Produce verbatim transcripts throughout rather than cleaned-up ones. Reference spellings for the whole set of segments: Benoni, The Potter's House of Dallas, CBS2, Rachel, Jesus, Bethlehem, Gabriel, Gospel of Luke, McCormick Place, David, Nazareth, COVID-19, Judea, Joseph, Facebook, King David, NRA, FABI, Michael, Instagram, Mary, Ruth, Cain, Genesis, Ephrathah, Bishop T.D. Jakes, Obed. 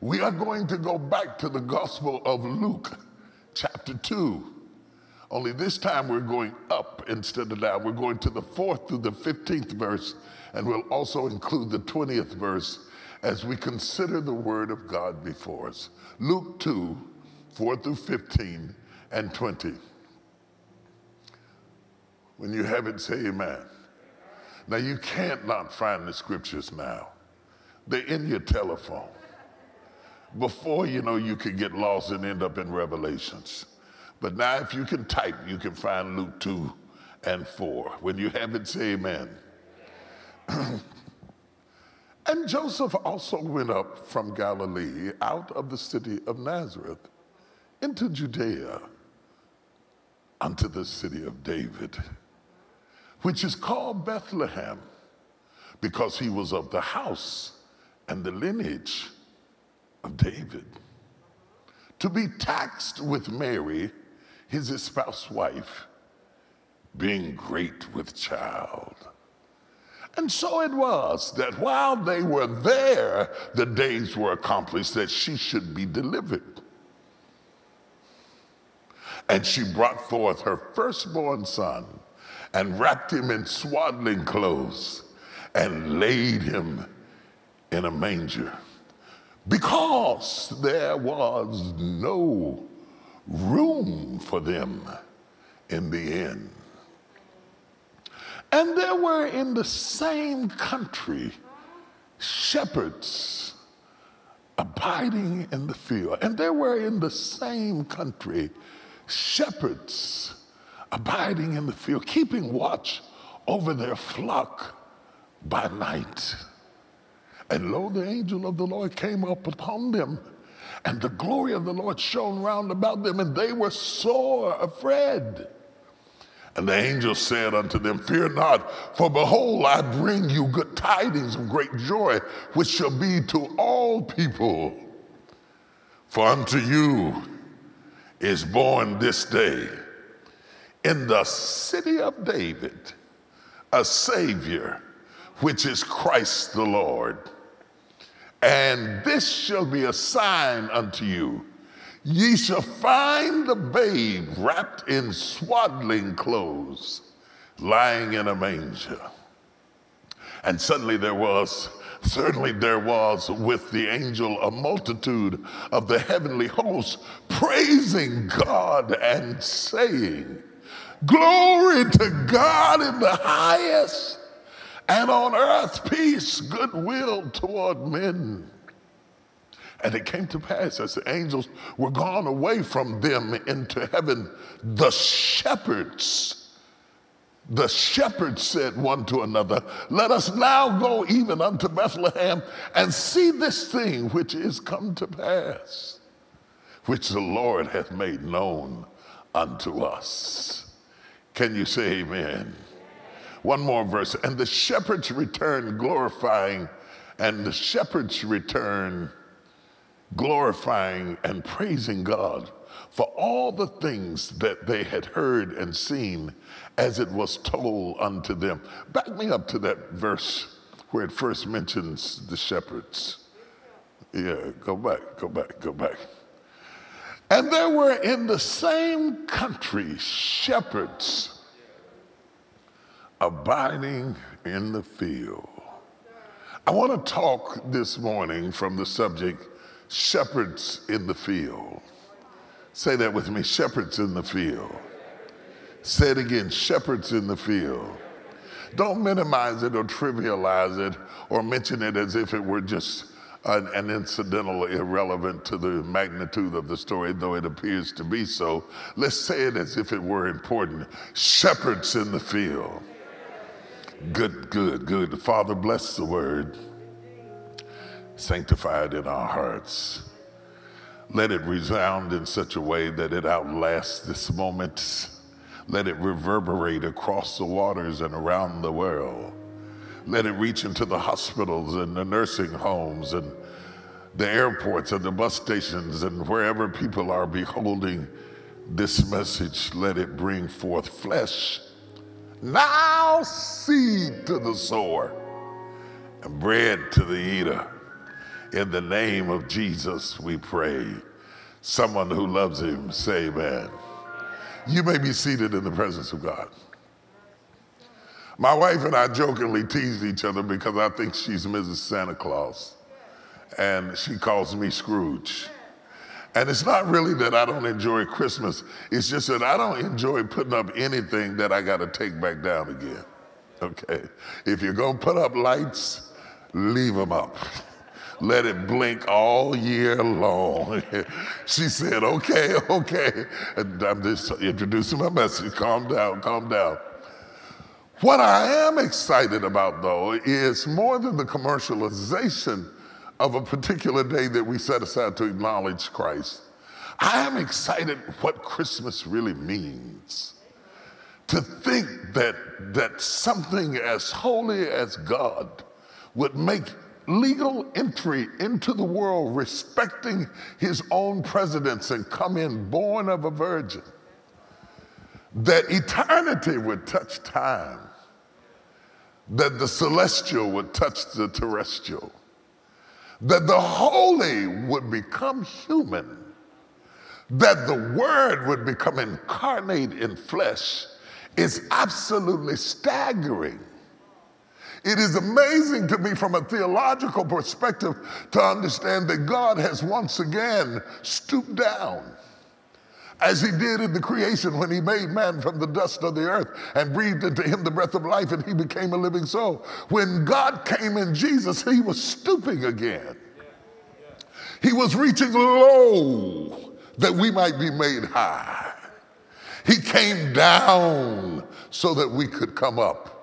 We are going to go back to the Gospel of Luke, chapter two. Only this time we're going up instead of down. We're going to the fourth through the fifteenth verse, and we'll also include the twentieth verse as we consider the word of God before us. Luke two, four through fifteen and twenty. When you have it, say amen. Now you can't not find the scriptures now. They're in your telephone. Before, you know, you could get lost and end up in Revelations. But now if you can type, you can find Luke two and four. When you have it, say amen. And Joseph also went up from Galilee out of the city of Nazareth into Judea unto the city of David, which is called Bethlehem, because he was of the house and the lineage of David, to be taxed with Mary, his espoused wife, being great with child. And so it was that while they were there, the days were accomplished that she should be delivered. And she brought forth her firstborn son and wrapped him in swaddling clothes and laid him in a manger, because there was no room for them in the inn. And there were in the same country shepherds abiding in the field. And there were in the same country shepherds abiding in the field, keeping watch over their flock by night. And lo, the angel of the Lord came up upon them, and the glory of the Lord shone round about them, and they were sore afraid. And the angel said unto them, Fear not, for behold, I bring you good tidings of great joy, which shall be to all people. For unto you is born this day in the city of David a Savior, which is Christ the Lord. And this shall be a sign unto you. Ye shall find the babe wrapped in swaddling clothes, lying in a manger. And suddenly there was, certainly there was with the angel a multitude of the heavenly hosts, praising God and saying, Glory to God in the highest, and on earth peace, goodwill toward men. And it came to pass, as the angels were gone away from them into heaven, the shepherds, the shepherds said one to another, Let us now go even unto Bethlehem and see this thing which is come to pass, which the Lord hath made known unto us. Can you say amen? One more verse. And the shepherds returned glorifying, and the shepherds returned glorifying and praising God for all the things that they had heard and seen as it was told unto them. Back me up to that verse where it first mentions the shepherds. Yeah, go back, go back, go back. And there were in the same country shepherds abiding in the field. I want to talk this morning from the subject, shepherds in the field. Say that with me, shepherds in the field. Say it again, shepherds in the field. Don't minimize it or trivialize it or mention it as if it were just an, an incidental, irrelevant to the magnitude of the story, though it appears to be so. Let's say it as if it were important. Shepherds in the field. Good, good, good. Father, bless the word. Sanctify it in our hearts. Let it resound in such a way that it outlasts this moment. Let it reverberate across the waters and around the world. Let it reach into the hospitals and the nursing homes and the airports and the bus stations and wherever people are beholding this message. Let it bring forth flesh, now seed to the sower and bread to the eater. In the name of Jesus, we pray. Someone who loves him, say amen. You may be seated in the presence of God. My wife and I jokingly teased each other because I think she's Missus Santa Claus, and she calls me Scrooge. And it's not really that I don't enjoy Christmas. It's just that I don't enjoy putting up anything that I got to take back down again, okay? If you're going to put up lights, leave them up. Let it blink all year long. She said, okay, okay. And I'm just introducing my message. Calm down, calm down. What I am excited about, though, is more than the commercialization of a particular day that we set aside to acknowledge Christ. I am excited what Christmas really means. To think that, that something as holy as God would make legal entry into the world respecting his own precedence and come in born of a virgin. That eternity would touch time. That the celestial would touch the terrestrial. That the holy would become human. That the word would become incarnate in flesh is absolutely staggering. It is amazing to me from a theological perspective to understand that God has once again stooped down as he did in the creation when he made man from the dust of the earth and breathed into him the breath of life and he became a living soul. When God came in Jesus, he was stooping again. He was reaching low that we might be made high. He came down so that we could come up.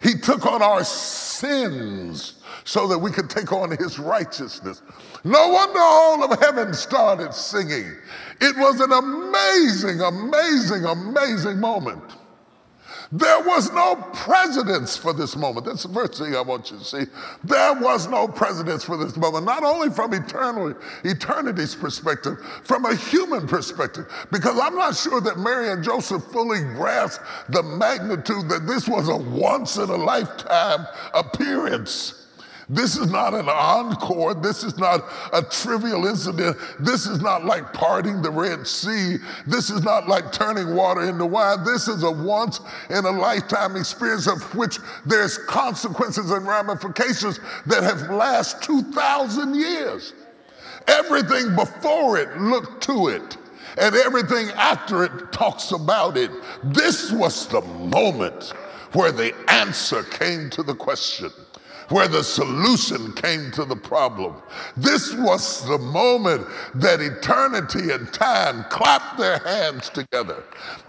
He took on our sins so that we could take on his righteousness. No wonder all of heaven started singing. It was an amazing, amazing, amazing moment. There was no precedence for this moment. That's the first thing I want you to see. There was no precedence for this moment, not only from eternal, eternity's perspective, from a human perspective, because I'm not sure that Mary and Joseph fully grasped the magnitude that this was a once-in-a-lifetime appearance. This is not an encore. This is not a trivial incident. This is not like parting the Red Sea. This is not like turning water into wine. This is a once-in-a-lifetime experience of which there's consequences and ramifications that have lasted two thousand years. Everything before it looked to it, and everything after it talks about it. This was the moment where the answer came to the question, where the solution came to the problem. This was the moment that eternity and time clapped their hands together.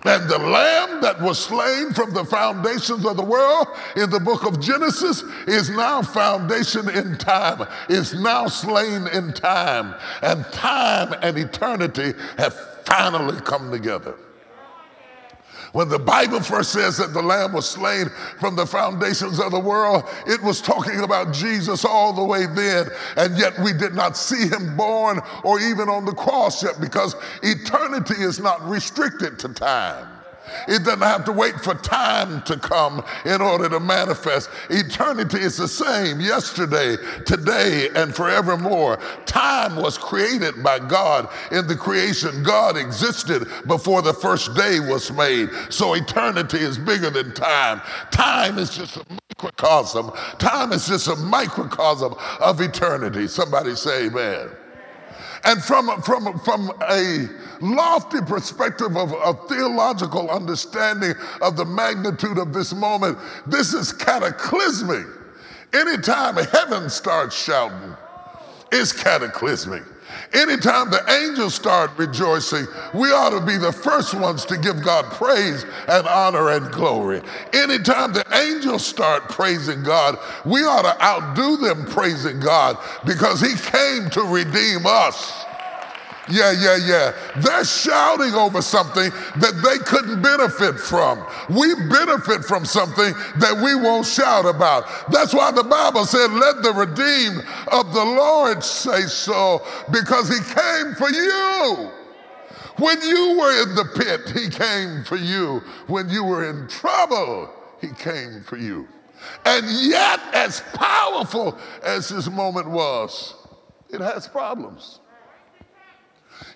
And the lamb that was slain from the foundations of the world in the book of Genesis is now foundation in time, is now slain in time. And time and eternity have finally come together. When the Bible first says that the Lamb was slain from the foundations of the world, it was talking about Jesus all the way then, and yet we did not see him born or even on the cross yet, because eternity is not restricted to time. It doesn't have to wait for time to come in order to manifest. Eternity is the same yesterday, today, and forevermore. Time was created by God in the creation. God existed before the first day was made. So eternity is bigger than time. Time is just a microcosm. Time is just a microcosm of eternity. Somebody say amen. And from, from, from a lofty perspective of a theological understanding of the magnitude of this moment, this is cataclysmic. Anytime heaven starts shouting, it's cataclysmic. Anytime the angels start rejoicing, we ought to be the first ones to give God praise and honor and glory. Anytime the angels start praising God, we ought to outdo them praising God, because he came to redeem us. Yeah, yeah, yeah. They're shouting over something that they couldn't benefit from. We benefit from something that we won't shout about. That's why the Bible said, let the redeemed of the Lord say so, because he came for you. When you were in the pit, he came for you. When you were in trouble, he came for you. And yet, as powerful as this moment was, it has problems.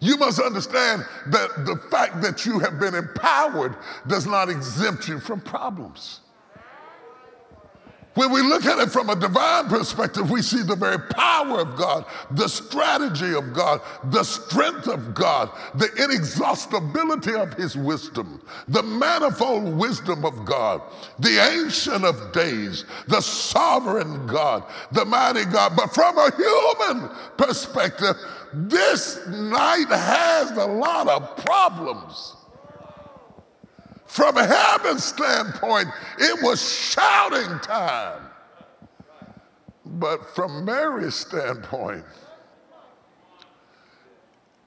You must understand that the fact that you have been empowered does not exempt you from problems. When we look at it from a divine perspective, we see the very power of God, the strategy of God, the strength of God, the inexhaustibility of his wisdom, the manifold wisdom of God, the Ancient of Days, the sovereign God, the mighty God. But from a human perspective, this night has a lot of problems. From heaven's standpoint, it was shouting time. But from Mary's standpoint,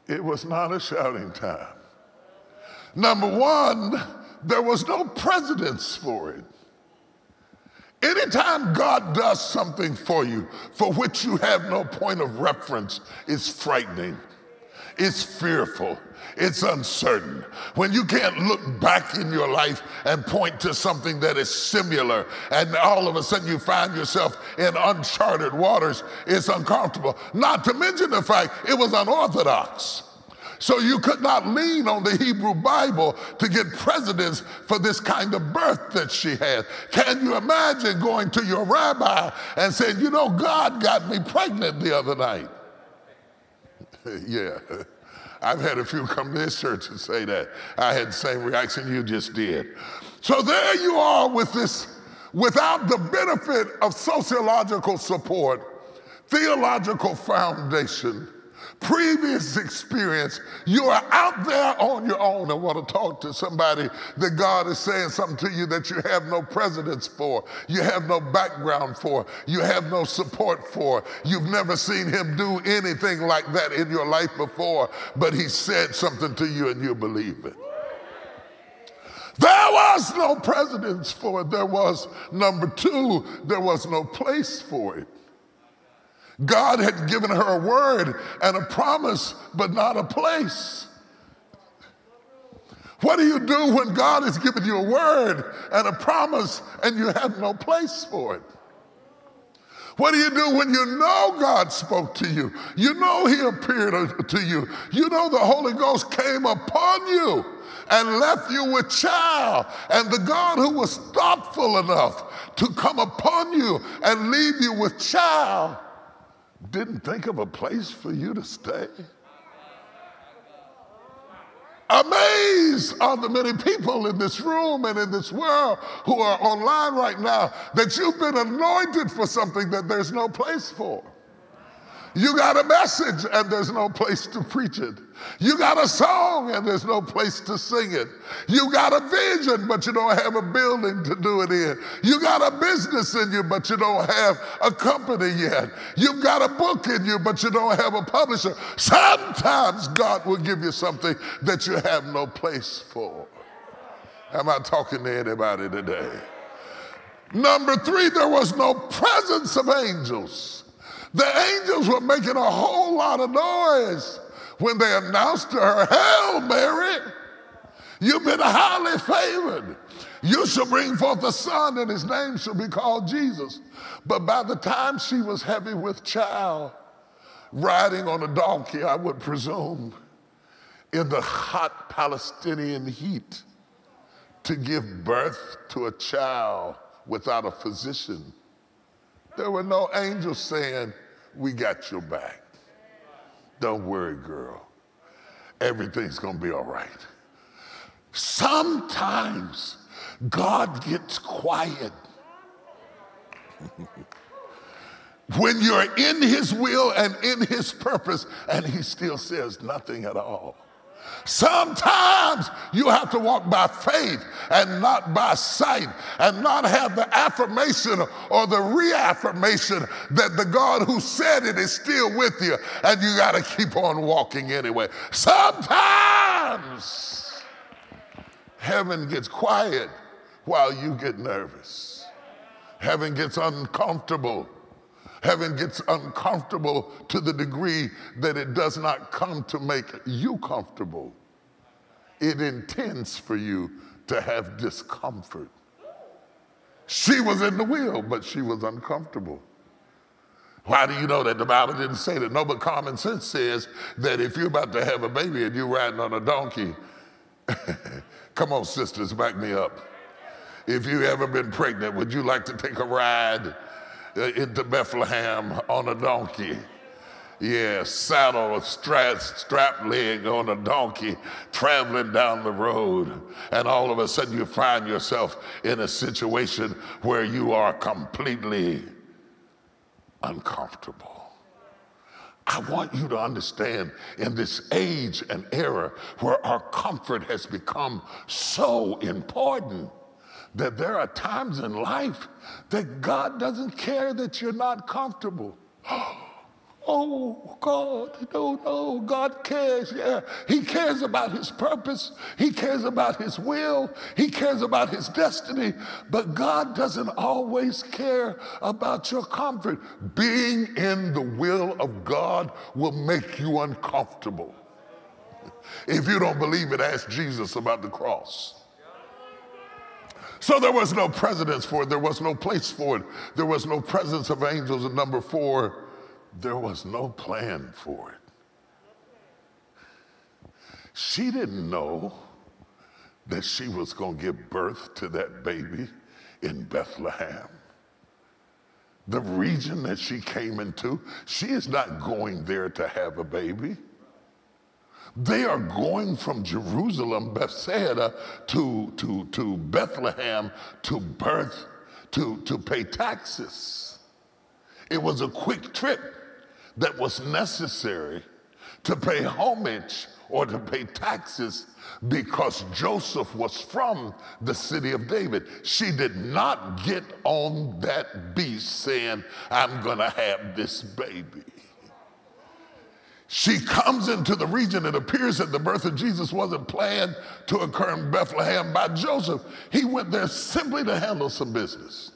it was not a shouting time. Number one, there was no precedence for it. Anytime God does something for you for which you have no point of reference, it's frightening. It's fearful. It's uncertain. When you can't look back in your life and point to something that is similar, and all of a sudden you find yourself in uncharted waters, it's uncomfortable. Not to mention the fact it was unorthodox. So you could not lean on the Hebrew Bible to get precedence for this kind of birth that she had. Can you imagine going to your rabbi and saying, you know, God got me pregnant the other night? Yeah, I've had a few come to this church and say that. I had the same reaction you just did. So there you are with this, without the benefit of sociological support, theological foundation, previous experience. You are out there on your own. I want to talk to somebody that God is saying something to you that you have no precedence for, you have no background for, you have no support for. You've never seen him do anything like that in your life before, but he said something to you and you believe it. There was no precedence for it. There was, number two, there was no place for it. God had given her a word and a promise, but not a place. What do you do when God has given you a word and a promise and you have no place for it? What do you do when you know God spoke to you? You know he appeared to you. You know the Holy Ghost came upon you and left you with child. And the God who was thoughtful enough to come upon you and leave you with child didn't think of a place for you to stay. Amazed are the many people in this room and in this world who are online right now that you've been anointed for something that there's no place for. You got a message and there's no place to preach it. You got a song and there's no place to sing it. You got a vision, but you don't have a building to do it in. You got a business in you, but you don't have a company yet. You've got a book in you, but you don't have a publisher. Sometimes God will give you something that you have no place for. Am I talking to anybody today? Number three, there was no presence of angels. The angels were making a whole lot of noise when they announced to her, "Hail Mary, you've been highly favored. You shall bring forth a son and his name shall be called Jesus." But by the time she was heavy with child, riding on a donkey, I would presume, in the hot Palestinian heat, to give birth to a child without a physician, there were no angels saying, "We got your back. Don't worry, girl. Everything's going to be all right." Sometimes God gets quiet when you're in his will and in his purpose, and he still says nothing at all. Sometimes you have to walk by faith and not by sight, and not have the affirmation or the reaffirmation that the God who said it is still with you, and you got to keep on walking anyway. Sometimes heaven gets quiet while you get nervous. Heaven gets uncomfortable. Heaven gets uncomfortable to the degree that it does not come to make you comfortable. It intends for you to have discomfort. She was in the will, but she was uncomfortable. Why do you know that? The Bible didn't say that. No, but common sense says that if you're about to have a baby and you're riding on a donkey, come on, sisters, back me up. If you've ever been pregnant, would you like to take a ride into Bethlehem on a donkey? Yeah, saddle a strap, strap leg on a donkey traveling down the road. And all of a sudden you find yourself in a situation where you are completely uncomfortable. I want you to understand, in this age and era where our comfort has become so important, that there are times in life that God doesn't care that you're not comfortable. Oh, God, no, no, God cares, yeah. He cares about his purpose. He cares about his will. He cares about his destiny. But God doesn't always care about your comfort. Being in the will of God will make you uncomfortable. If you don't believe it, ask Jesus about the cross. So there was no precedence for it. There was no place for it. There was no presence of angels. And number four, there was no plan for it. She didn't know that she was going to give birth to that baby in Bethlehem. The region that she came into, she is not going there to have a baby. They are going from Jerusalem, Bethsaida, to, to, to Bethlehem to birth, to, to pay taxes. It was a quick trip that was necessary to pay homage or to pay taxes because Joseph was from the city of David. She did not get on that beast saying, I'm going to have this baby. She comes into the region. It appears that the birth of Jesus wasn't planned to occur in Bethlehem by Joseph. He went there simply to handle some business.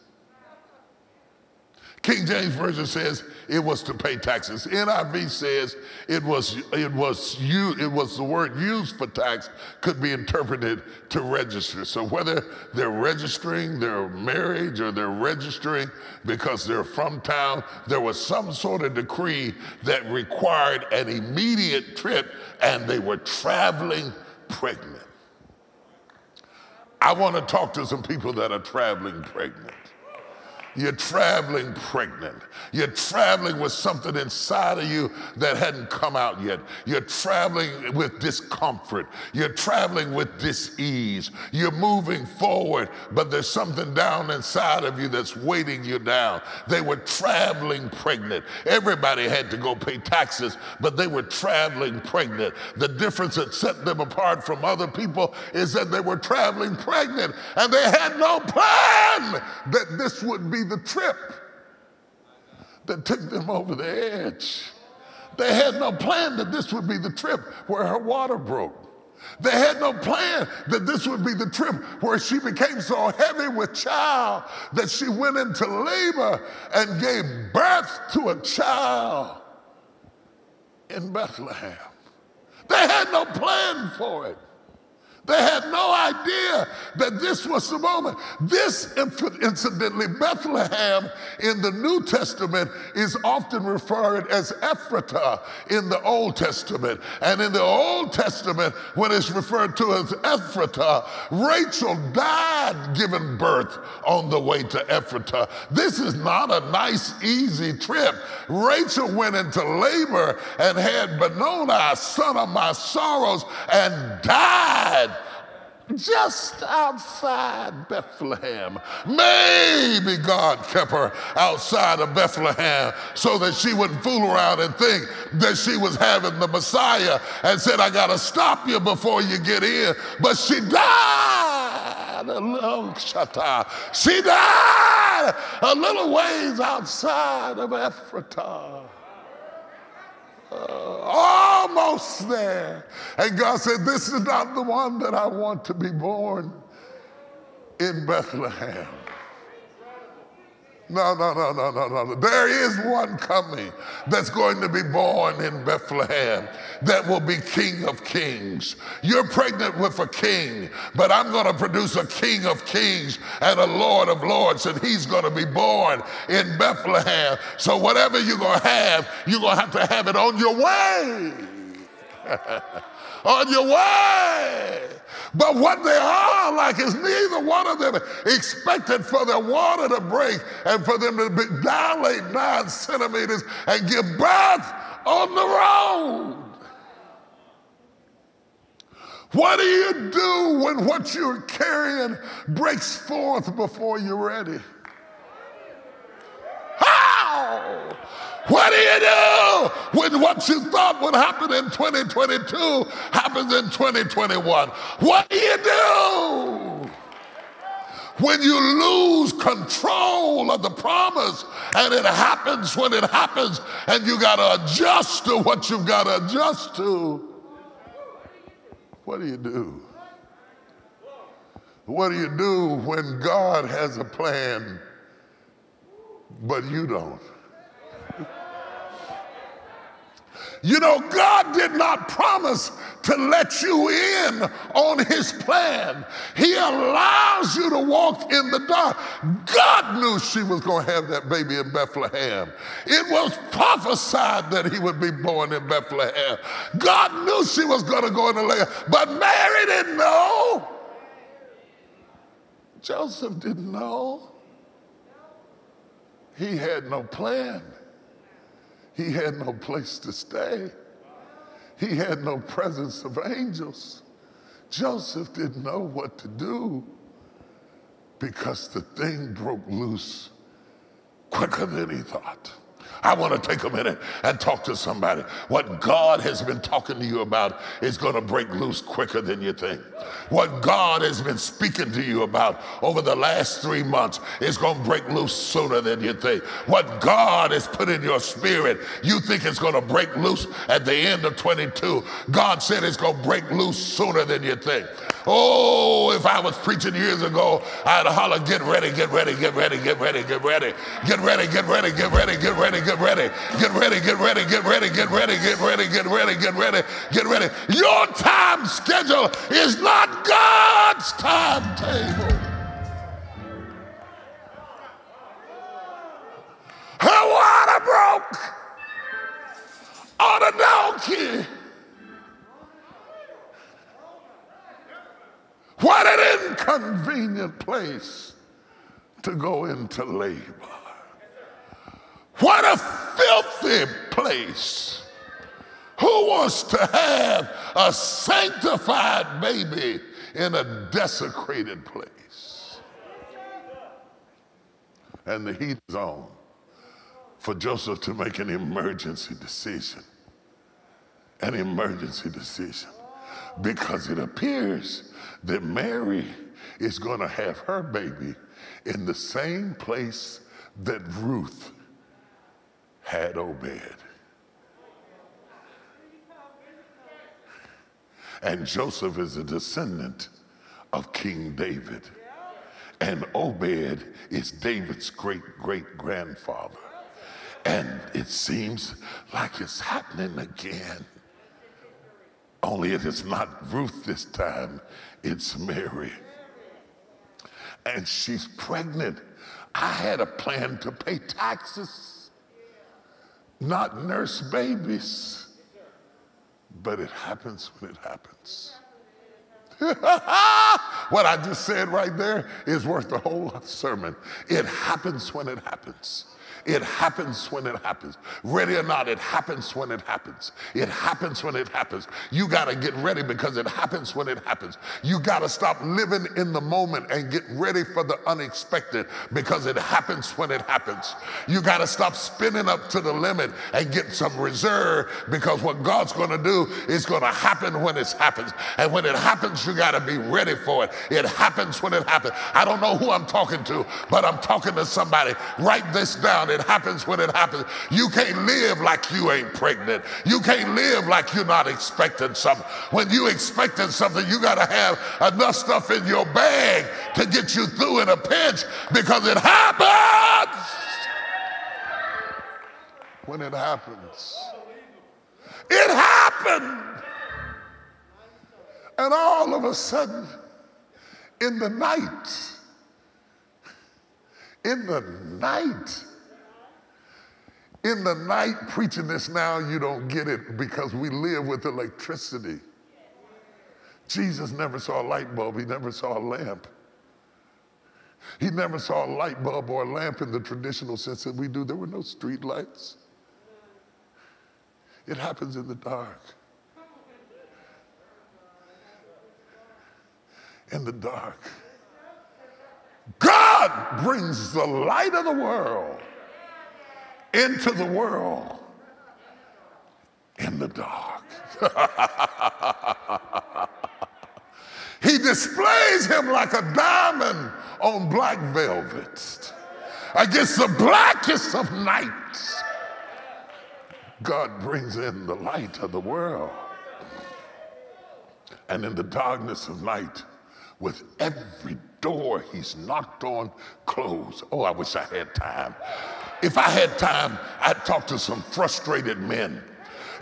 King James Version says it was to pay taxes. N I V says it was, it was, you, it was the word used for tax could be interpreted to register. So whether they're registering their marriage or they're registering because they're from town, there was some sort of decree that required an immediate trip, and they were traveling pregnant. I want to talk to some people that are traveling pregnant. You're traveling pregnant. You're traveling with something inside of you that hadn't come out yet. You're traveling with discomfort. You're traveling with dis-ease. You're moving forward, but there's something down inside of you that's weighting you down. They were traveling pregnant. Everybody had to go pay taxes, but they were traveling pregnant. The difference that set them apart from other people is that they were traveling pregnant, and they had no plan that this would be the trip that took them over the edge. They had no plan that this would be the trip where her water broke. They had no plan that this would be the trip where she became so heavy with child that she went into labor and gave birth to a child in Bethlehem. They had no plan for it. They had no idea that this was the moment. This, incidentally, Bethlehem in the New Testament is often referred as Ephrathah in the Old Testament. And in the Old Testament, when it's referred to as Ephrathah, Rachel died giving birth on the way to Ephrathah. This is not a nice, easy trip. Rachel went into labor and had Benoni, son of my sorrows, and died just outside Bethlehem. Maybe God kept her outside of Bethlehem so that she wouldn't fool around and think that she was having the Messiah and said, I got to stop you before you get in. But she died a little, she died a little ways outside of Ephrathah. Uh, almost there. And God said, this is not the one that I want to be born in Bethlehem. No, no, no, no, no, no. There is one coming that's going to be born in Bethlehem that will be King of Kings. You're pregnant with a king, but I'm going to produce a King of Kings and a Lord of Lords, and he's going to be born in Bethlehem. So whatever you're going to have, you're going to have to have it on your way. On your way. But what they are like is neither one of them expected for their water to break and for them to be, dilate nine centimeters and give birth on the road. What do you do when what you're carrying breaks forth before you're ready? How? What do you do when what you thought would happen in twenty twenty-two happens in twenty twenty-one? What do you do when you lose control of the promise and it happens when it happens and you got to adjust to what you've got to adjust to? What do you do? What do you do when God has a plan but you don't? You know, God did not promise to let you in on his plan. He allows you to walk in the dark. God knew she was going to have that baby in Bethlehem. It was prophesied that he would be born in Bethlehem. God knew she was going to go into labor, but Mary didn't know. Joseph didn't know. He had no plan. He had no place to stay. He had no presence of angels. Joseph didn't know what to do because the thing broke loose quicker than he thought. I want to take a minute and talk to somebody. What God has been talking to you about is going to break loose quicker than you think. What God has been speaking to you about over the last three months is going to break loose sooner than you think. What God has put in your spirit, you think it's going to break loose at the end of twenty-two. God said it's going to break loose sooner than you think. Oh, if I was preaching years ago, I'd holler, get ready, get ready, get ready, get ready, get ready, get ready, get ready, get ready, get ready, get ready, get ready, get ready, get ready, get ready, get ready, get ready, get ready, get ready. Your time schedule is not God's timetable. Her water broke on a donkey. What an inconvenient place to go into labor. What a filthy place. Who wants to have a sanctified baby in a desecrated place? And the heat is on for Joseph to make an emergency decision. An emergency decision. Because it appears that Mary is going to have her baby in the same place that Ruth had Obed. And Joseph is a descendant of King David. And Obed is David's great-great-grandfather. And it seems like it's happening again. Only it is not Ruth this time, it's Mary. And she's pregnant. I had a plan to pay taxes, not nurse babies. But it happens when it happens. What I just said right there is worth the whole sermon. It happens when it happens. It happens when it happens. Ready or not, it happens when it happens. It happens when it happens. You got to get ready because it happens when it happens. You got to stop living in the moment and get ready for the unexpected because it happens when it happens. You got to stop spinning up to the limit and get some reserve because what God's going to do is going to happen when it happens. And when it happens, you got to be ready for it. It happens when it happens. I don't know who I'm talking to, but I'm talking to somebody. Write this down. around. It happens when it happens. You can't live like you ain't pregnant. You can't live like you're not expecting something. When you expecting something, you got to have enough stuff in your bag to get you through in a pinch, because it happens when it happens. It happened. And all of a sudden, in the night, in the night, in the night, preaching this now, you don't get it because we live with electricity. Jesus never saw a light bulb. He never saw a lamp. He never saw a light bulb or a lamp in the traditional sense that we do. There were no street lights. It happens in the dark. In the dark. God brings the light of the world into the world in the dark. He displays him like a diamond on black velvet. Against the blackest of nights, God brings in the light of the world. And in the darkness of night, with every door he's knocked on closed. Oh, I wish I had time. If I had time, I'd talk to some frustrated men.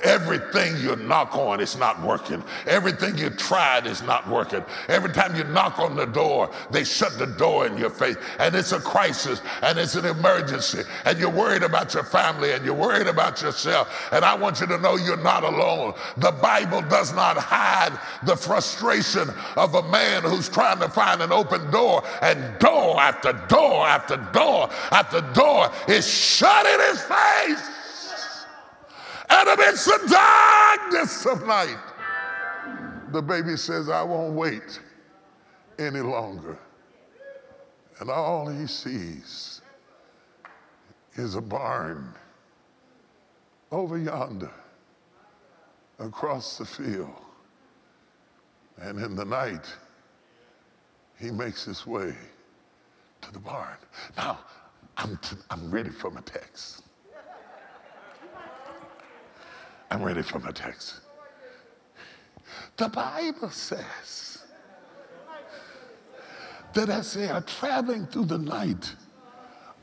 Everything you knock on is not working. Everything you tried is not working. Every time you knock on the door, they shut the door in your face. And it's a crisis, and it's an emergency, and you're worried about your family, and you're worried about yourself. And I want you to know you're not alone. The Bible does not hide the frustration of a man who's trying to find an open door, and door after door after door after door is shut in his face. And amidst the darkness of night, the baby says, I won't wait any longer. And all he sees is a barn over yonder, across the field. And in the night, he makes his way to the barn. Now, I'm, t- I'm ready for my text. I'm ready for my text. The Bible says that as they are traveling through the night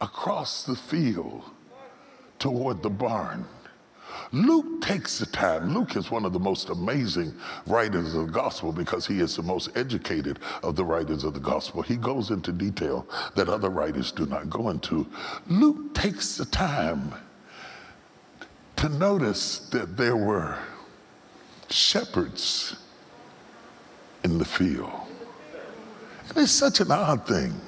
across the field toward the barn, Luke takes the time. Luke is one of the most amazing writers of the gospel because he is the most educated of the writers of the gospel. He goes into detail that other writers do not go into. Luke takes the time to notice that there were shepherds in the field. And it's such an odd thing.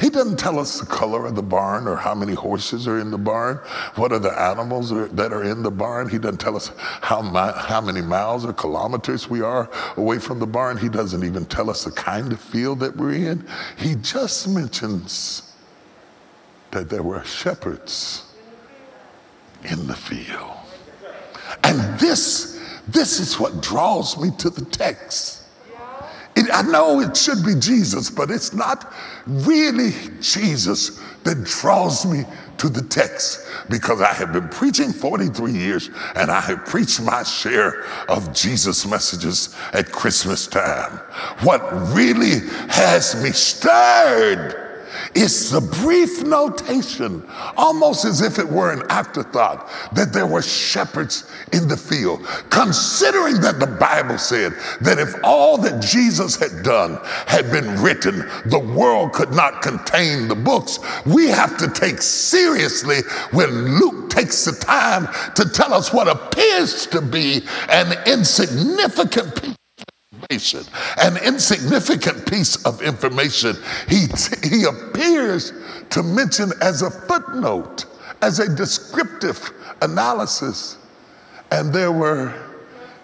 He doesn't tell us the color of the barn or how many horses are in the barn, what are the animals are, that are in the barn. He doesn't tell us how, mi- how many miles or kilometers we are away from the barn. He doesn't even tell us the kind of field that we're in. He just mentions that there were shepherds in the field. And this, this is what draws me to the text. It, I know it should be Jesus, but it's not really Jesus that draws me to the text, because I have been preaching forty-three years and I have preached my share of Jesus' messages at Christmas time. What really has me stirred, it's the brief notation, almost as if it were an afterthought, that there were shepherds in the field. Considering that the Bible said that if all that Jesus had done had been written, the world could not contain the books, we have to take seriously when Luke takes the time to tell us what appears to be an insignificant piece. An insignificant piece of information he, t- he appears to mention as a footnote, as a descriptive analysis. And there were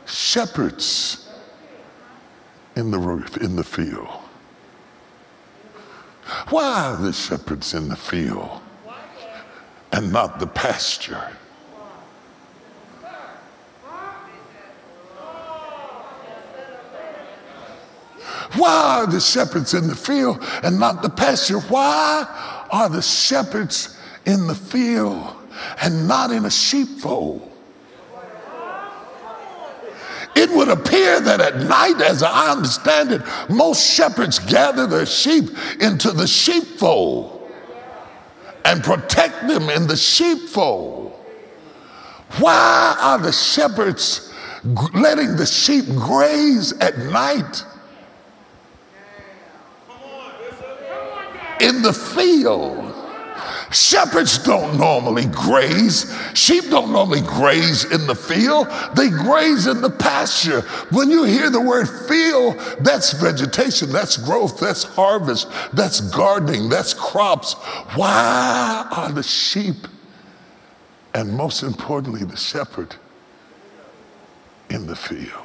shepherds in the, roof, in the field. Why are the shepherds in the field and not the pasture? Why are the shepherds in the field and not the pasture? Why are the shepherds in the field and not in a sheepfold. It would appear that at night, as I understand it, most shepherds gather their sheep into the sheepfold and protect them in the sheepfold. Why are the shepherds letting the sheep graze at night in the field? Shepherds don't normally graze. Sheep don't normally graze in the field. They graze in the pasture. When you hear the word field, that's vegetation, that's growth, that's harvest, that's gardening, that's crops. Why are the sheep, and most importantly, the shepherd, in the field?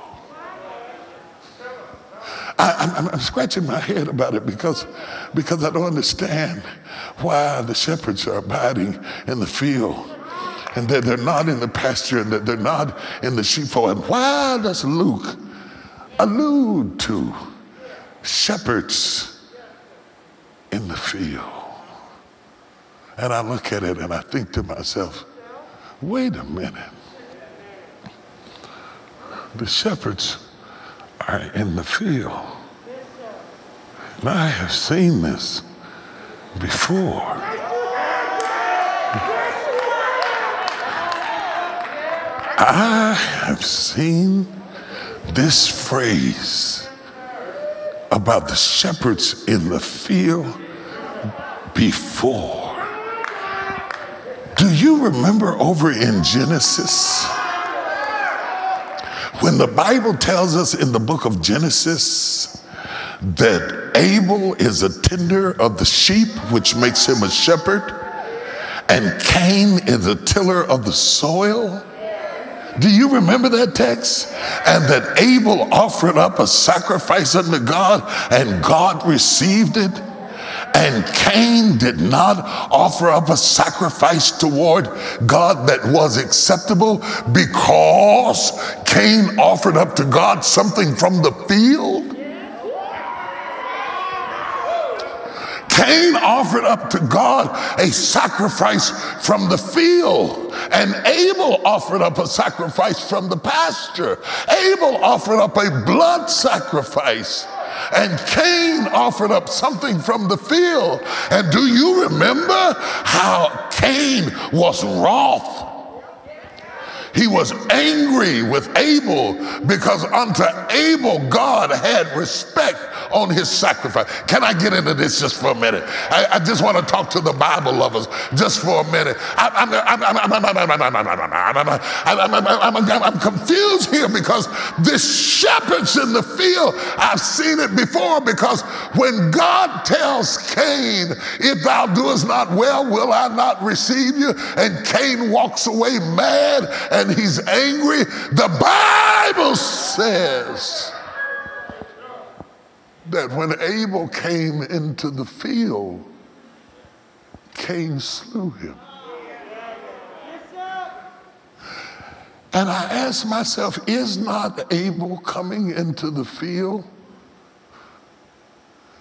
I, I'm, I'm scratching my head about it because, because I don't understand why the shepherds are abiding in the field and that they're, they're not in the pasture and that they're not in the sheepfold. And why does Luke allude to shepherds in the field? And I look at it and I think to myself, wait a minute. The shepherds are in the field. And I have seen this before. I have seen this phrase about the shepherds in the field before. Do you remember over in Genesis? When the Bible tells us in the book of Genesis that Abel is a tender of the sheep, which makes him a shepherd, and Cain is a tiller of the soil. Do you remember that text? And that Abel offered up a sacrifice unto God, and God received it. And Cain did not offer up a sacrifice toward God that was acceptable, because Cain offered up to God something from the field. Cain offered up to God a sacrifice from the field, and Abel offered up a sacrifice from the pasture. Abel offered up a blood sacrifice, and Cain offered up something from the field. And do you remember how Cain was wroth? He was angry with Abel because unto Abel God had respect on his sacrifice. Can I get into this just for a minute? I, I just want to talk to the Bible lovers just for a minute. I, I'm, I'm, I'm, I'm, I'm, I'm confused here, because this shepherd's in the field, I've seen it before, because when God tells Cain, if thou doest not well, will I not receive you? And Cain walks away mad and he's angry. The Bible says that when Abel came into the field, Cain slew him. And I asked myself, is not Abel coming into the field?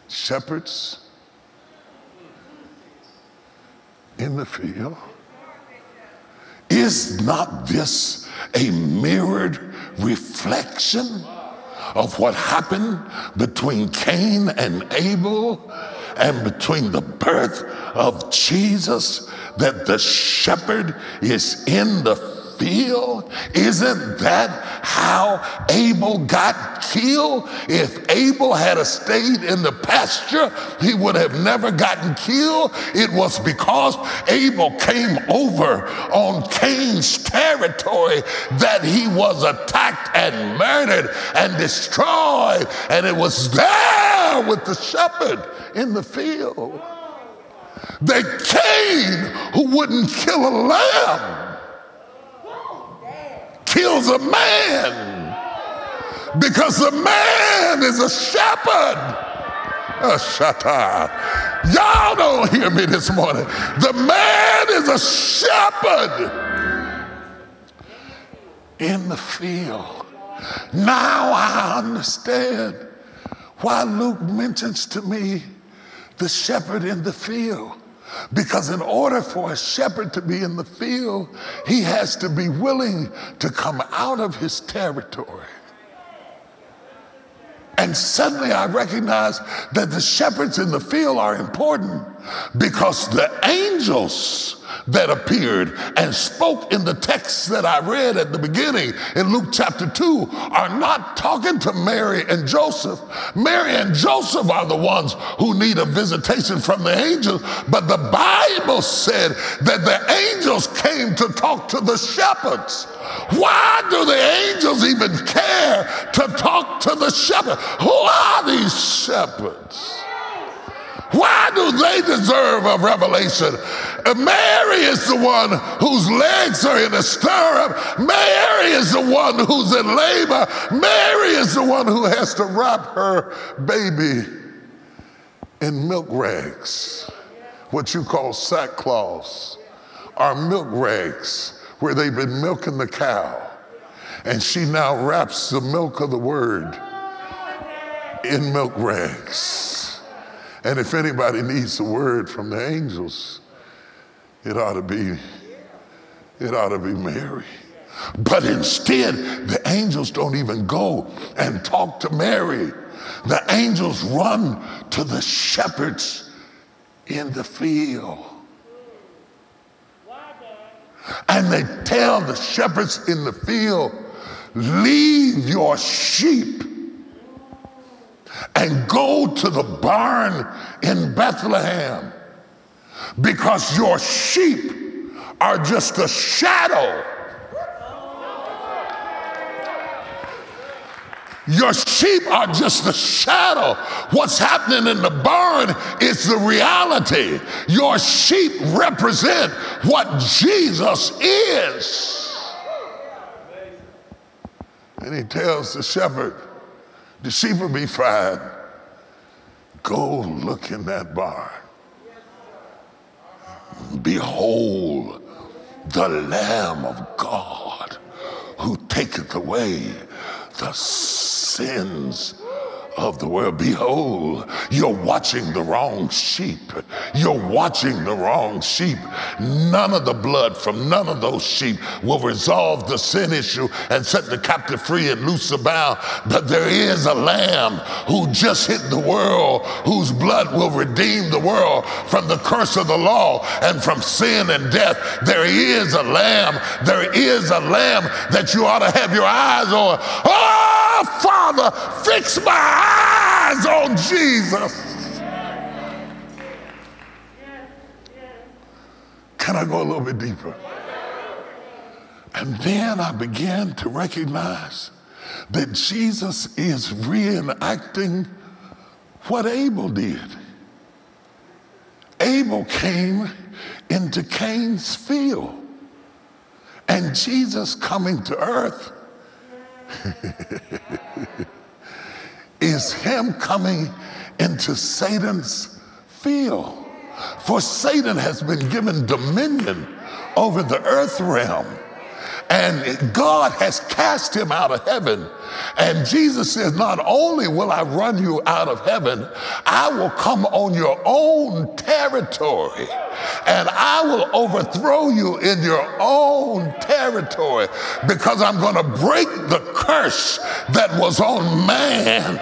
Shepherds in the field. Is not this a mirrored reflection of what happened between Cain and Abel, and between the birth of Jesus, that the shepherd is in the field? Isn't that how Abel got killed? If Abel had stayed in the pasture, he would have never gotten killed. It was because Abel came over on Cain's territory that he was attacked and murdered and destroyed. And it was there with the shepherd in the field that Cain, who wouldn't kill a lamb, kills a man, because the man is a shepherd. Oh, shut up. Y'all don't hear me this morning. The man is a shepherd in the field. Now I understand why Luke mentions to me the shepherd in the field. Because in order for a shepherd to be in the field, he has to be willing to come out of his territory. And suddenly I recognize that the shepherds in the field are important because the angels that appeared and spoke in the text that I read at the beginning in Luke chapter two are not talking to Mary and Joseph. Mary and Joseph are the ones who need a visitation from the angels, but the Bible said that the angels came to talk to the shepherds. Why do the angels even care to talk to the shepherds? Who are these shepherds? Why do they deserve a revelation? Mary is the one whose legs are in a stirrup. Mary is the one who's in labor. Mary is the one who has to wrap her baby in milk rags, what you call sackcloths, or milk rags, where they've been milking the cow. And she now wraps the milk of the word in milk rags. And if anybody needs a word from the angels, it ought to be, it ought to be Mary. But instead, the angels don't even go and talk to Mary. The angels run to the shepherds in the field. And they tell the shepherds in the field, leave your sheep and go to the barn in Bethlehem, because your sheep are just a shadow. Your sheep are just a shadow. What's happening in the barn is the reality. Your sheep represent what Jesus is. And he tells the shepherd, the sheep will be fried. Go look in that barn. Behold, the Lamb of God who taketh away the sins of the world. Behold, you're watching the wrong sheep. You're watching the wrong sheep. None of the blood from none of those sheep will resolve the sin issue and set the captive free and loose the bound. But there is a Lamb who just hit the world, whose blood will redeem the world from the curse of the law and from sin and death. There is a Lamb. There is a Lamb that you ought to have your eyes on. Oh! Father, fix my eyes on Jesus. Can I go a little bit deeper? And then I began to recognize that Jesus is reenacting what Abel did. Abel came into Cain's field, and Jesus coming to earth is him coming into Satan's field. For Satan has been given dominion over the earth realm, and God has cast him out of heaven. And Jesus says, not only will I run you out of heaven, I will come on your own territory, and I will overthrow you in your own territory, because I'm going to break the curse that was on man.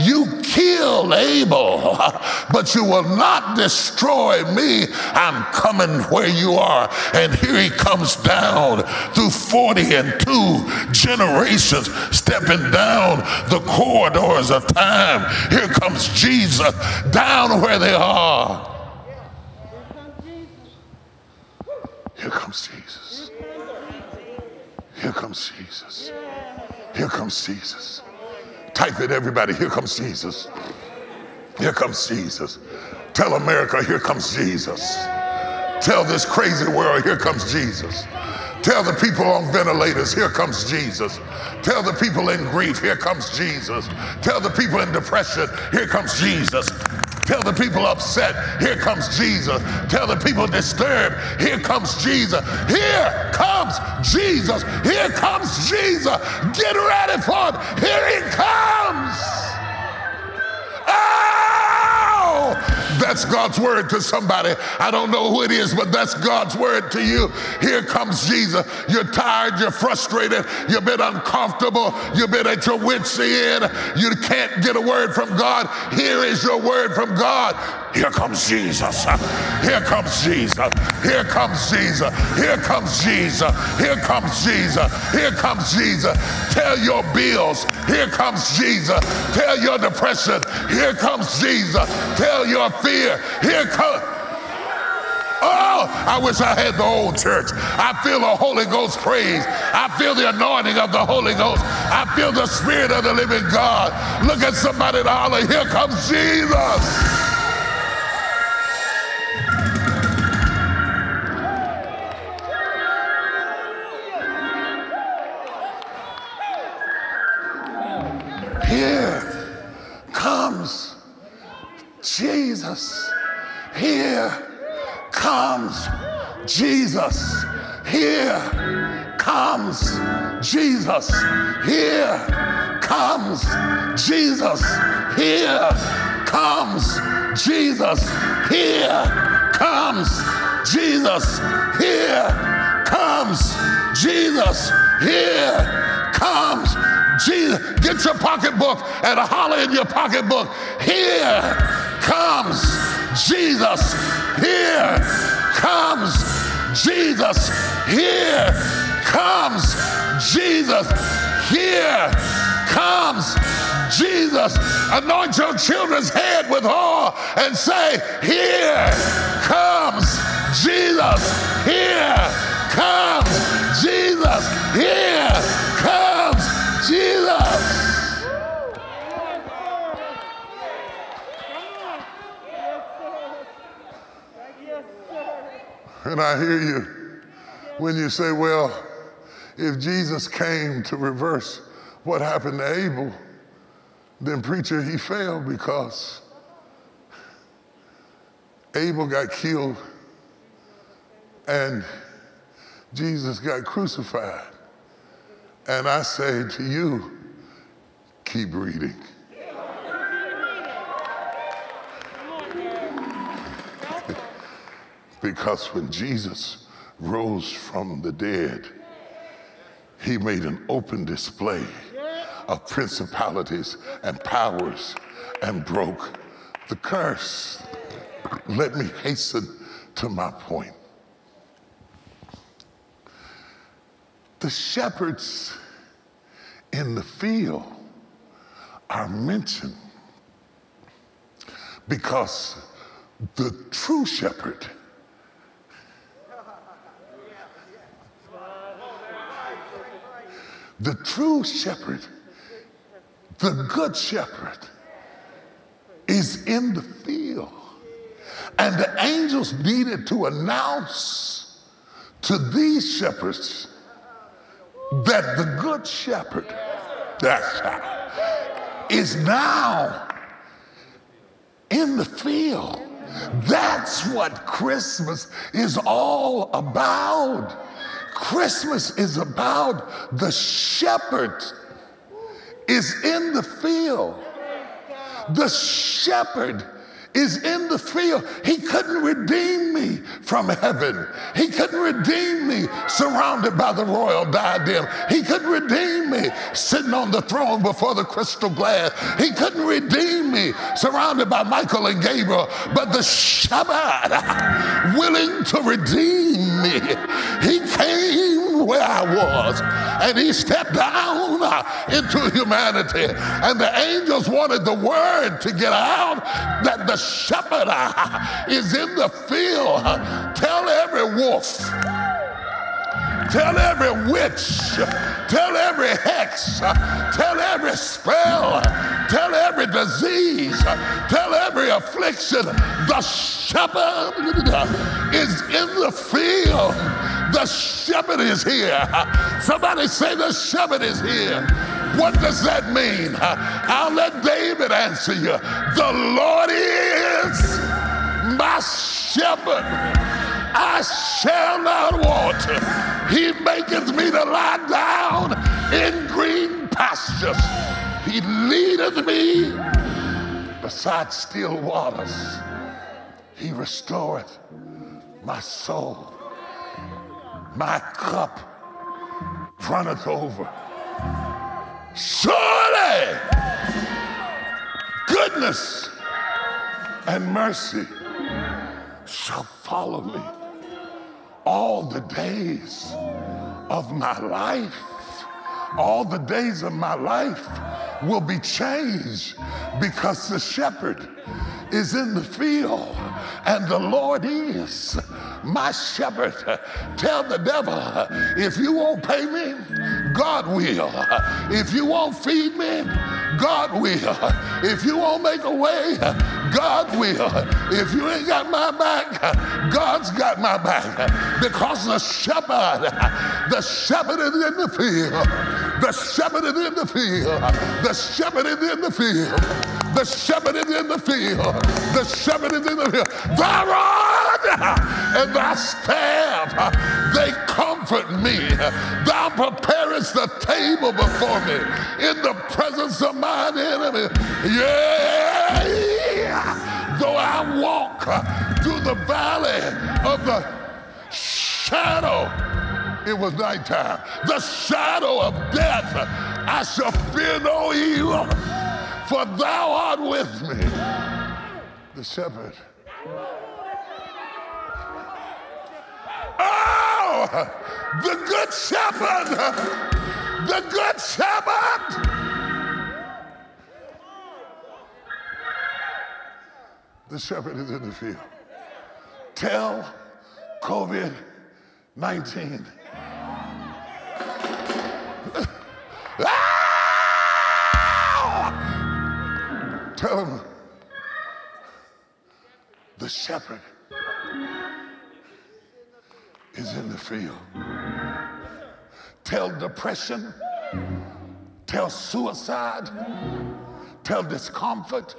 You killed Abel, but you will not destroy me. I'm coming where you are. And here he comes down through forty and two generations, stepping down the corridors of time. Here comes Jesus down where they are. Here comes Jesus. Here comes Jesus. Here comes Jesus. Type it, everybody. Here comes Jesus. Here comes Jesus. Tell America, here comes Jesus. Tell this crazy world, here comes Jesus. Tell the people on ventilators, here comes Jesus. Tell the people in grief, here comes Jesus. Tell the people in depression, here comes Jesus. Tell the people upset, here comes Jesus. Tell the people disturbed, here comes Jesus. Here comes Jesus. Here comes Jesus. Get ready for it. Here he comes. Oh, that That's God's word to somebody. I don't know who it is, but that's God's word to you. Here comes Jesus. You're tired, you're frustrated, you've been uncomfortable, you've been at your wits' end, you can't get a word from God. Here is your word from God. Here comes Jesus. Here comes Jesus. Here comes Jesus. Here comes Jesus. Here comes Jesus. Here comes Jesus. Tell your bills. Here comes Jesus. Tell your depression. Here comes Jesus. Tell your fear. Here comes. Oh, I wish I had the old church. I feel the Holy Ghost praise. I feel the anointing of the Holy Ghost. I feel the Spirit of the living God. Look at somebody and holler, here comes Jesus. Here comes Jesus. Here comes Jesus. Here comes Jesus. Here comes Jesus. Here comes Jesus. Here comes Jesus. Here comes Jesus. Here comes Jesus. Get your pocketbook and holler in your pocketbook. Here comes Jesus. Here comes Jesus. Here comes Jesus. Here comes Jesus. Anoint your children's head with oil and say, here comes Jesus. Here comes Jesus. Here comes Jesus. And I hear you when you say, well, if Jesus came to reverse what happened to Abel, then preacher, he failed, because Abel got killed and Jesus got crucified. And I say to you, keep reading. Because when Jesus rose from the dead, he made an open display of principalities and powers and broke the curse. Let me hasten to my point. The shepherds in the field are mentioned because the true shepherd the true shepherd the good shepherd is in the field, and the angels needed to announce to these shepherds that the good shepherd that is now in the field. That's what Christmas is all about. Christmas is about the shepherd is in the field. The shepherd is in the field. He couldn't redeem me from heaven. He couldn't redeem me surrounded by the royal diadem. He couldn't redeem me sitting on the throne before the crystal glass. He couldn't redeem me surrounded by Michael and Gabriel. But the shepherd, willing to redeem me, he came where I was and he stepped down into humanity. And the angels wanted the word to get out that the shepherd is in the field. Tell every wolf, tell every witch, tell every hex, tell every spell, tell every disease, tell every affliction, the shepherd is in the field. The shepherd is here. Somebody say, the shepherd is here. What does that mean? I'll let David answer you. The Lord is my shepherd. I shall not want. He maketh me to lie down in green pastures. He leadeth me beside still waters. He restoreth my soul. My cup runneth over. Surely goodness and mercy shall follow me all the days of my life. All the days of my life will be changed because the shepherd is in the field and the Lord is my shepherd. Tell the devil, if you won't pay me, God will. If you won't feed me, God will. If you won't make a way, God will. If you ain't got my back, God's got my back. Because the shepherd, the shepherd is in the field. The shepherd is in the field. The shepherd is in the field. The shepherd is in the field. The shepherd is in the field. Thy rod and thy staff, they comfort me. Thou preparest the table before me in the presence of mine enemy. Yeah. Though I walk through the valley of the shadow. It was nighttime. The shadow of death, I shall fear no evil, for thou art with me. The shepherd. Oh, the good shepherd. The good shepherd. The shepherd is in the field. Tell COVID nineteen. Ah! Tell him the shepherd is in the field. Tell depression, tell suicide, tell discomfort,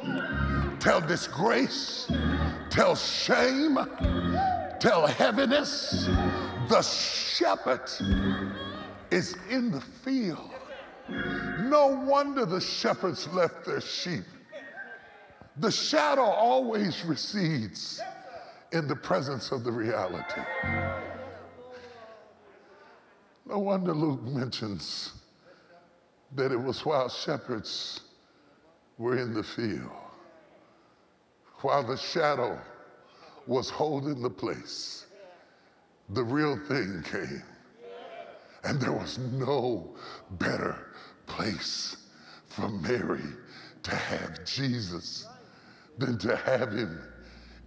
tell disgrace, tell shame, tell heaviness. The shepherd is in the field. No wonder the shepherds left their sheep. The shadow always recedes in the presence of the reality. No wonder Luke mentions that it was while shepherds were in the field, while the shadow was holding the place, the real thing came. And there was no better place for Mary to have Jesus than to have him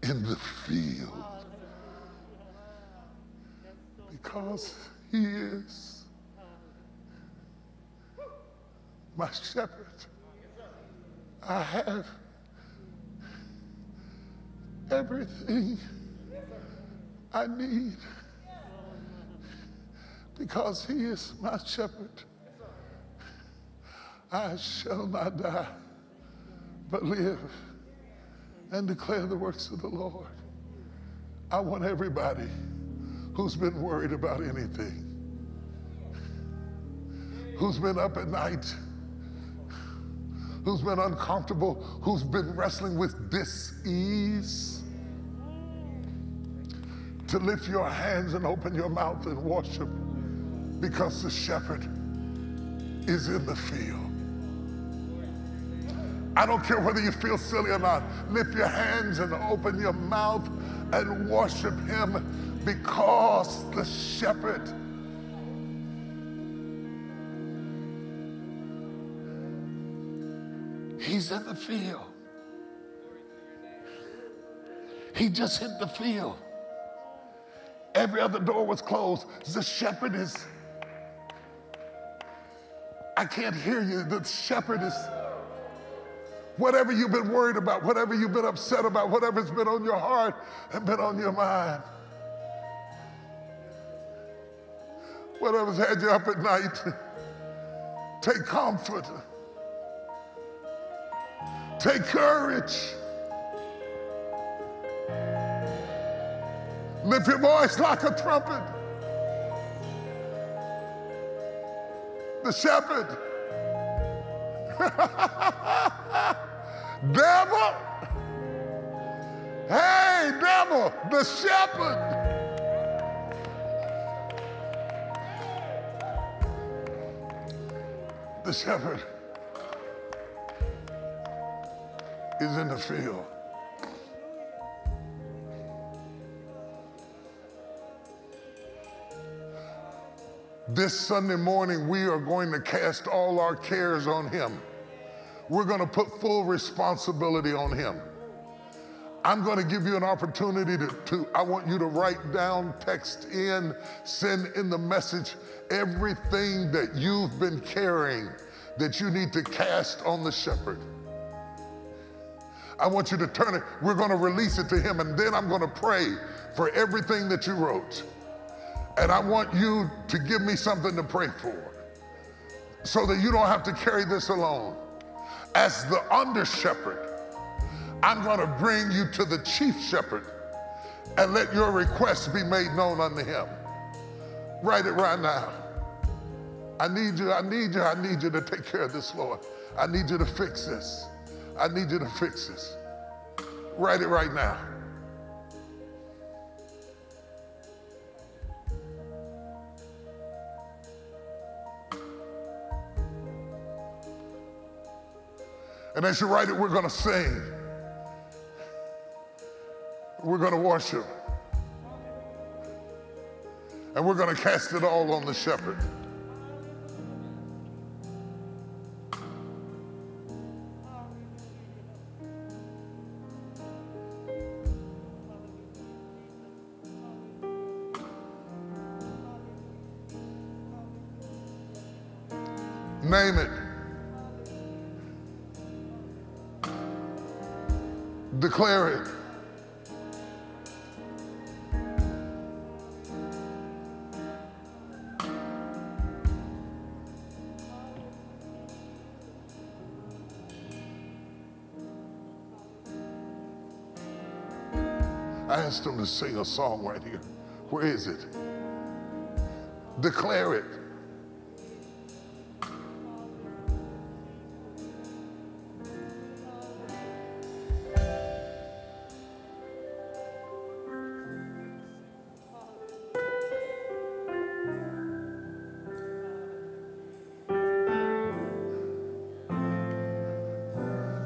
in the field. Because he is my shepherd. I have everything I need. Because he is my shepherd, I shall not die, but live and declare the works of the Lord. I want everybody who's been worried about anything, who's been up at night, who's been uncomfortable, who's been wrestling with dis-ease, to lift your hands and open your mouth and worship. Because the shepherd is in the field. I don't care whether you feel silly or not. Lift your hands and open your mouth and worship him because the shepherd he's in the field. He just hit the field. Every other door was closed. The shepherd is I can't hear you. The shepherd is, whatever you've been worried about, whatever you've been upset about, whatever's been on your heart and been on your mind, whatever's had you up at night, take comfort, take courage. Lift your voice like a trumpet. The shepherd. Devil. Hey, devil. Abel, the shepherd. The shepherd is in the field. This Sunday morning, we are going to cast all our cares on him. We're going to put full responsibility on him. I'm going to give you an opportunity to, to, I want you to write down, text in, send in the message, everything that you've been carrying that you need to cast on the shepherd. I want you to turn it, we're going to release it to him, and then I'm going to pray for everything that you wrote. And I want you to give me something to pray for so that you don't have to carry this alone. As the under shepherd, I'm going to bring you to the chief shepherd and let your requests be made known unto him. Write it right now. I need you, I need you, I need you to take care of this, Lord. I need you to fix this. I need you to fix this. Write it right now. And as you write it, we're going to sing. We're going to worship. And we're going to cast it all on the shepherd. Name it. Declare it. I asked him to sing a song right here. Where is it? Declare it.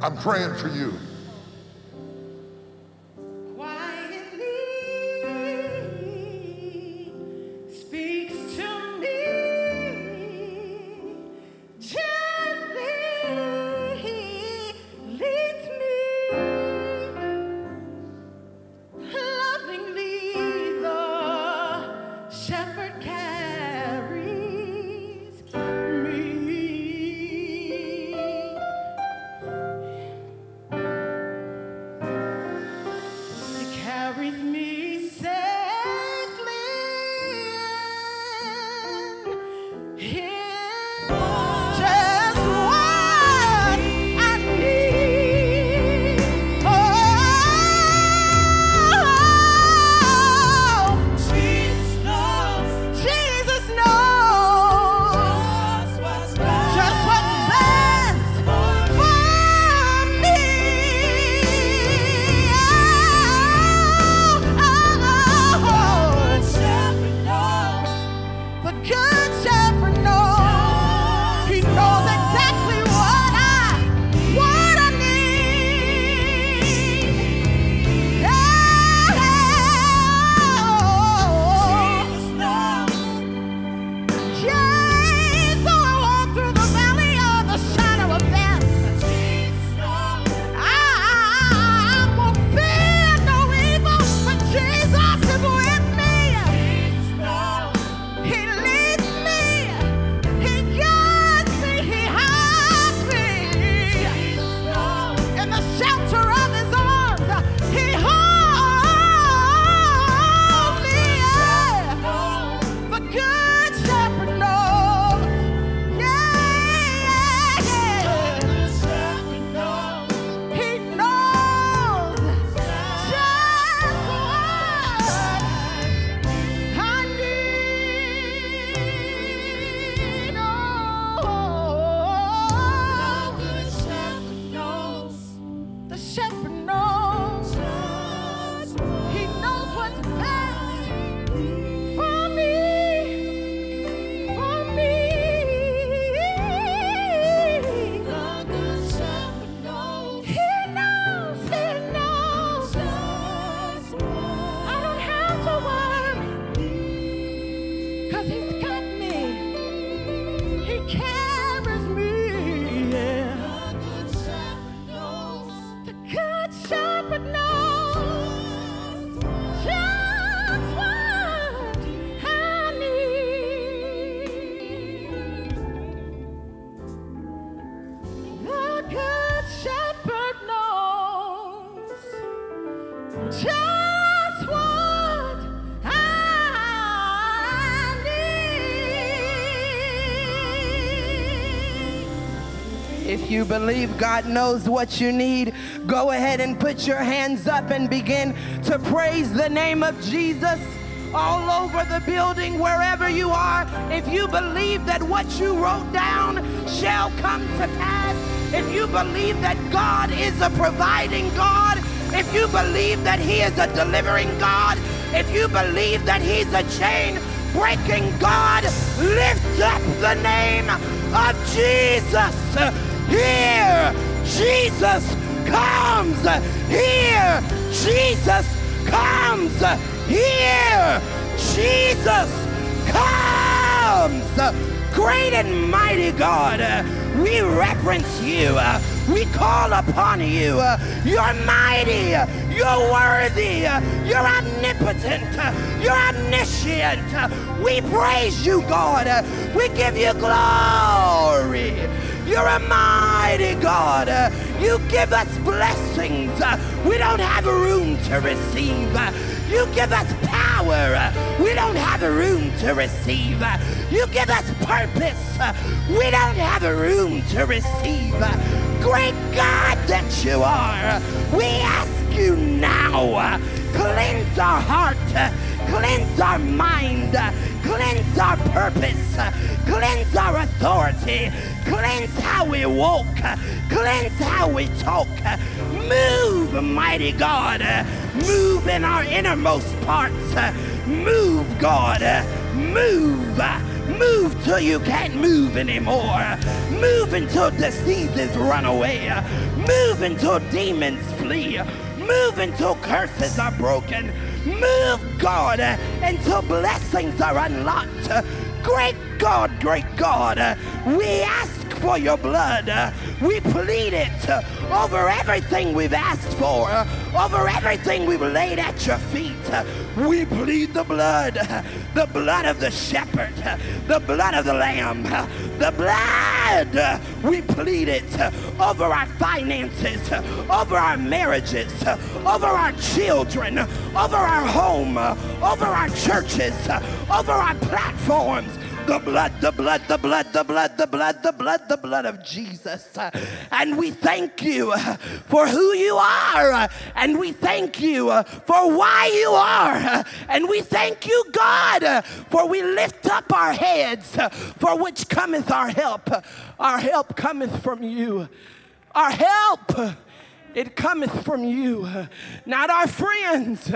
I'm praying for you. Quietly speaks to me, gently leads me, lovingly the shepherd carries me. Thank you. If you believe God knows what you need, go ahead and put your hands up and begin to praise the name of Jesus all over the building, wherever you are. If you believe that what you wrote down shall come to pass, if you believe that God is a providing God, if you believe that He is a delivering God, if you believe that He's a chain-breaking God, lift up the name of Jesus. Here Jesus comes, here Jesus comes, here Jesus comes. Great and mighty God, we reverence you, we call upon you. You're mighty, you're worthy, you're omnipotent, you're omniscient. We praise you, God, we give you glory. You're a mighty God. You give us blessings we don't have room to receive. You give us power we don't have room to receive. You give us purpose we don't have room to receive. Great God that you are, we ask you now, cleanse our heart, cleanse our mind, cleanse our purpose, cleanse our authority, cleanse how we walk, cleanse how we talk. Move, mighty God, move in our innermost parts. Move, God, move. Move till you can't move anymore. Move until diseases run away. Move until demons flee. Move until curses are broken. Move, God, until blessings are unlocked. Great God, great God, we ask for your blood. We plead it over everything we've asked for, over everything we've laid at your feet. We plead the blood, the blood of the shepherd, the blood of the lamb, the blood. We plead it over our finances, over our marriages, over our children, over our home, over our churches, over our platforms. The blood, the blood, the blood, the blood, the blood, the blood, the blood of Jesus. And we thank you for who you are. And we thank you for why you are. And we thank you, God, for we lift up our heads, for which cometh our help. Our help cometh from you. Our help, it cometh from you, not our friends,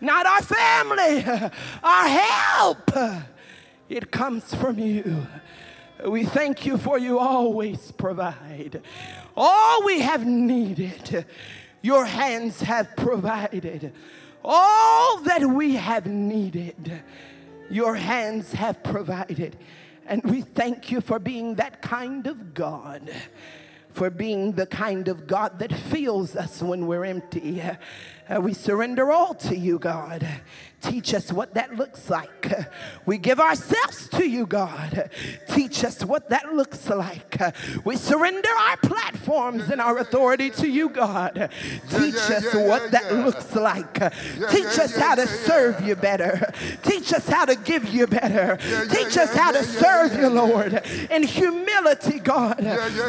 not our family. Our help, it comes from you. We thank you for you always provide. All we have needed, your hands have provided. All that we have needed, your hands have provided. And we thank you for being that kind of God, for being the kind of God that fills us when we're empty. Uh, we surrender all to you, God. Teach us what that looks like. We give ourselves to you, God. Teach us what that looks like. We surrender our platforms and our authority to you, God. Teach us what that looks like. Teach us how to serve you better. Teach us how to give you better. Teach us how to serve you, Lord. In humility, God,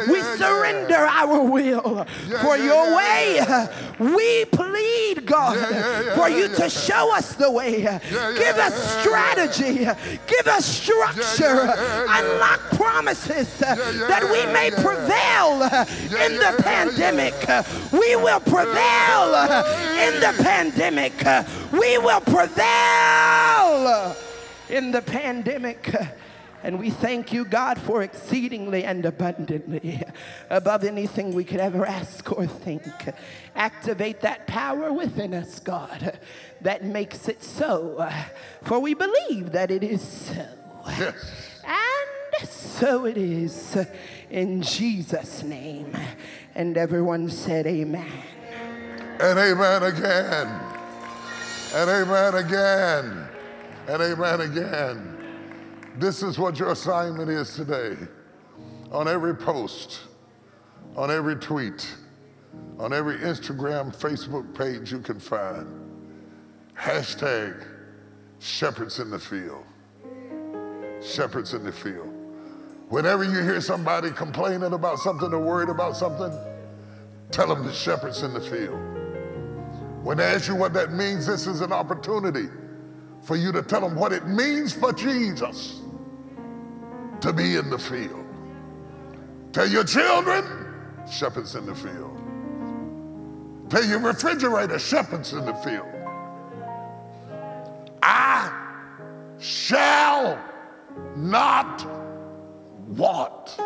we surrender our will for your way. We plead, God, for you to show us the way. Yeah, yeah, give us strategy, yeah, yeah. Give us structure, yeah, yeah, yeah. Unlock promises uh, yeah, yeah, that we may yeah, prevail uh, yeah, in the yeah, pandemic. Yeah, yeah. We will prevail uh, in the pandemic. Uh, we will prevail in the pandemic. Uh, and we thank you, God, for exceedingly and abundantly above anything we could ever ask or think. Activate that power within us, God, that makes it so, for we believe that it is so. Yes. And so it is, in Jesus' name. And everyone said amen. And amen again. And amen again. And amen again. This is what your assignment is today. On every post, on every tweet, on every Instagram, Facebook page you can find, Hashtag shepherds in the field. Shepherds in the field. Whenever you hear somebody complaining about something or worried about something, tell them the shepherds in the field. When they ask you what that means, this is an opportunity for you to tell them what it means for Jesus to be in the field. Tell your children, shepherds in the field. Tell your refrigerator, shepherds in the field. I shall not want.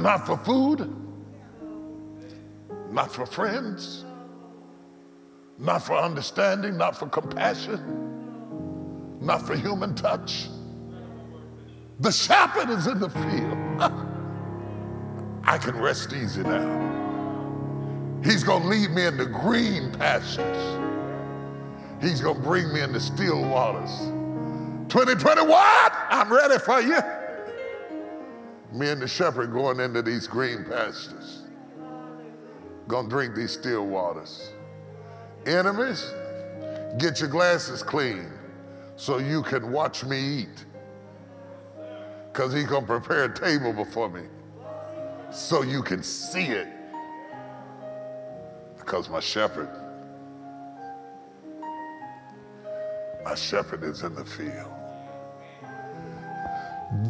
Not for food, not for friends, not for understanding, not for compassion, not for human touch. The shepherd is in the field. I can rest easy now. He's going to lead me into green pastures. He's going to bring me into still waters. twenty twenty-one, I'm ready for you. Me and the shepherd going into these green pastures. Gonna drink these still waters. Enemies, get your glasses clean so you can watch me eat. Because he's gonna prepare a table before me so you can see it. Because my shepherd, my shepherd is in the field.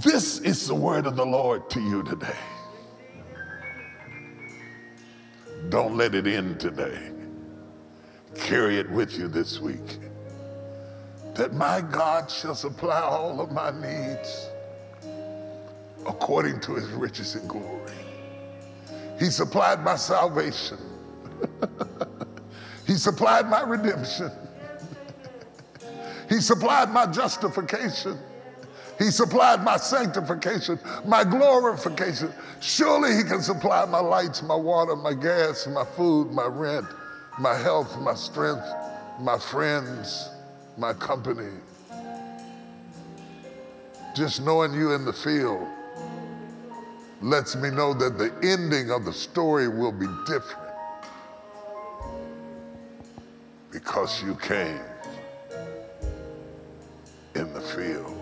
This is the word of the Lord to you today. Don't let it end today. Carry it with you this week. That my God shall supply all of my needs according to his riches and glory. He supplied my salvation. He supplied my redemption. He supplied my justification. He supplied my sanctification, my glorification. Surely he can supply my lights, my water, my gas, my food, my rent, my health, my strength, my friends, my company. Just knowing you in the field lets me know that the ending of the story will be different because you came in the field.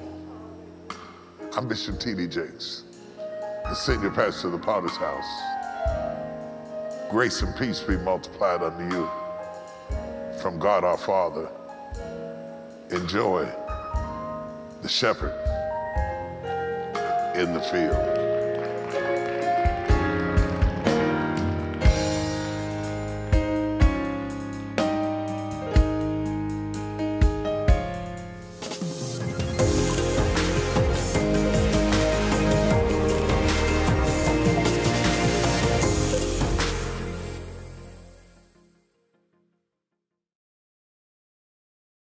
I'm Bishop T D Jakes, the senior pastor of the Potter's House. Grace and peace be multiplied unto you from God our Father. Enjoy the shepherd in the field.